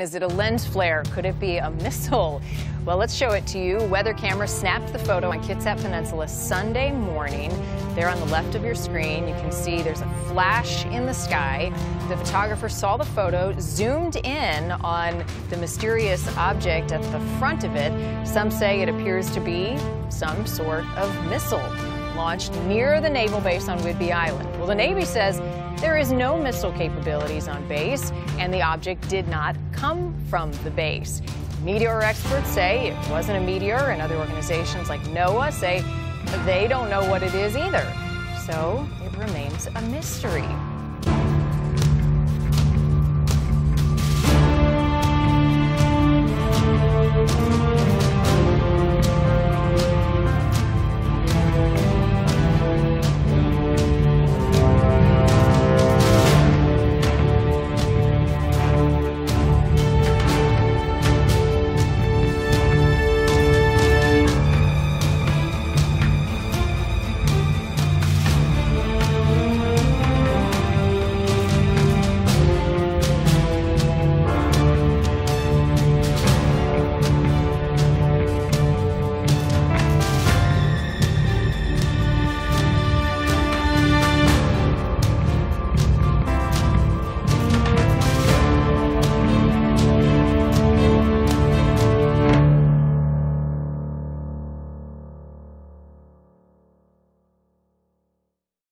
Is it a lens flare? Could it be a missile? Well, let's show it to you. Weather cameras snapped the photo on Kitsap Peninsula Sunday morning. There on the left of your screen, you can see there's a flash in the sky. The photographer saw the photo, zoomed in on the mysterious object at the front of it. Some say it appears to be some sort of missile launched near the naval base on Whidbey Island. Well, the Navy says there is no missile capabilities on base, and the object did not come from the base. Meteor experts say it wasn't a meteor, and other organizations like NOAA say they don't know what it is either. So it remains a mystery.